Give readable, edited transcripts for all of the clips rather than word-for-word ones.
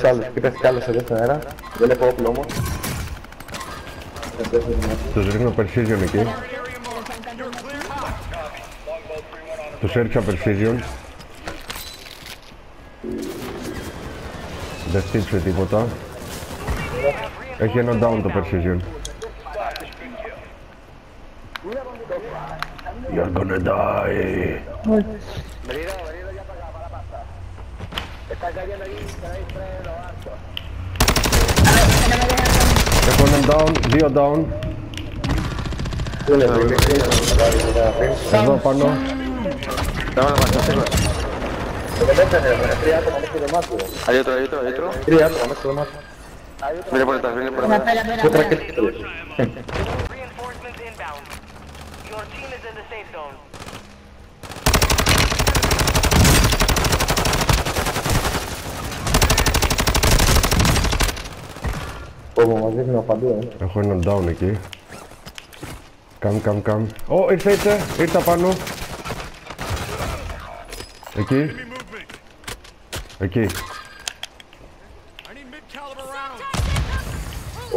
Τους άλλους, πήρες κι άλλος εδώ στον αέρα. Δεν έχω όπλο όμως. Τους ρίχνω precision εκεί. Τους έριξα precision. Δεν στήριξε τίποτα. Έχει ένα down το precision. You're gonna die. Έχω έναν down, δύο down. Εδώ πάνω. Hay otro, hay otro, hay otro. Viene por detrás, viene por detrás. Otra que έχω έναν down εκεί. Καμ. Ω, ήρθε πάνω. Εκεί. Ω,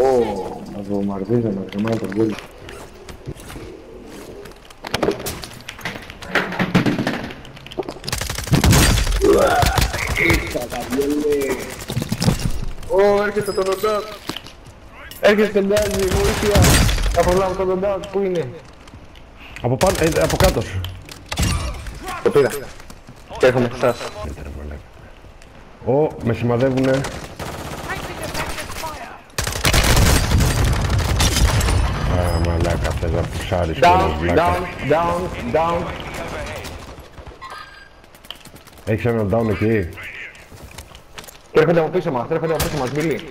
να το μαρδίζαμε, γεμάνε τον κόλλη. Ω, έρχεται το νοτάτ. Έρχεστε μπάζει, βοήθεια! Απολάβω τον down, πού είναι? Από πάνω, από κάτω σου. Το πήρα. Και έρχομαι εσάς. Ω, με σημαδεύουνε. Α, μαλάκα, θες να πουσάρεις κόλος βλάκα. Down. Έχεις έναν down εκεί. Τρέχονται από πίσω μας, Μπίλι.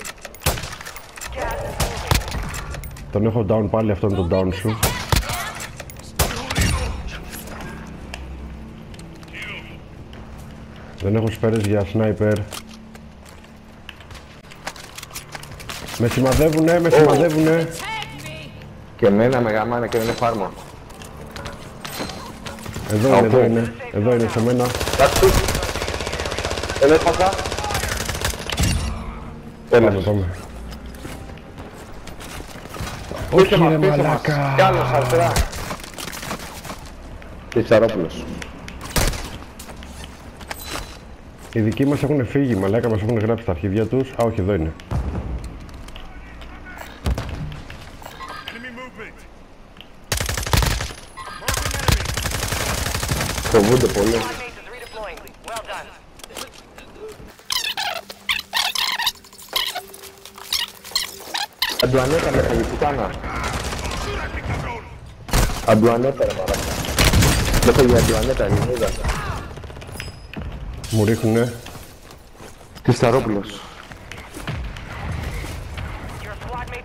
Τον έχω down πάλι, αυτό είναι το down σου. Δεν έχω σφαίρες για sniper. Με σημαδεύουνε, Και εμένα με γαμάνε και δεν έχω άρμα. Εδώ είναι, εδώ είναι σε μένα. Εδώ έπασα. Πάμε. Όχι ρε μαλάκα! Κάλλος αριστερά! Και Τσαρόπουλος. Οι δικοί μας έχουν φύγει, μαλάκα, μας έχουν γράψει τα αρχίδια τους. Α, όχι, εδώ είναι. Φοβούνται πολύ. Αντουανέτα με φοβητικάνα. Αντουανέτα ρε μαράκα. Δεν φοβεί αντουανέτα, ελληνίδα. Μου ρίχνουνε. Κρυσταρόπουλος.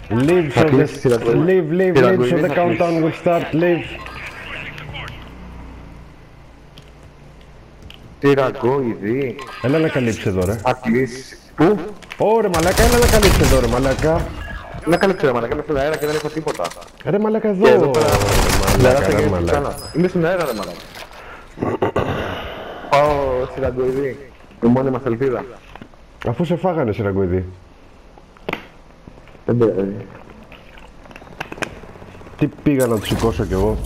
Leave, leave, so the countdown will start, leave. Τυρακόιδη. Έλα να καλύψει εδώ ρε. Ακλείς. Πού? Ωρε μαλάκα, έλα να καλύψει εδώ ρε μαλάκα. Να καλύψει ρε μαλάκα, είμαι στον αέρα και δεν έχω τίποτα. Ρε μαλάκα εδώ. Είμαι στον αέρα ρε μαλάκα. Πάω Σιραγκοειδή. Η μόνη μας ελπίδα. Αφού σε φάγανε Σιραγκοειδή. Δεν πειράζει. Τι πήγα να τους σηκώσω κι εγώ.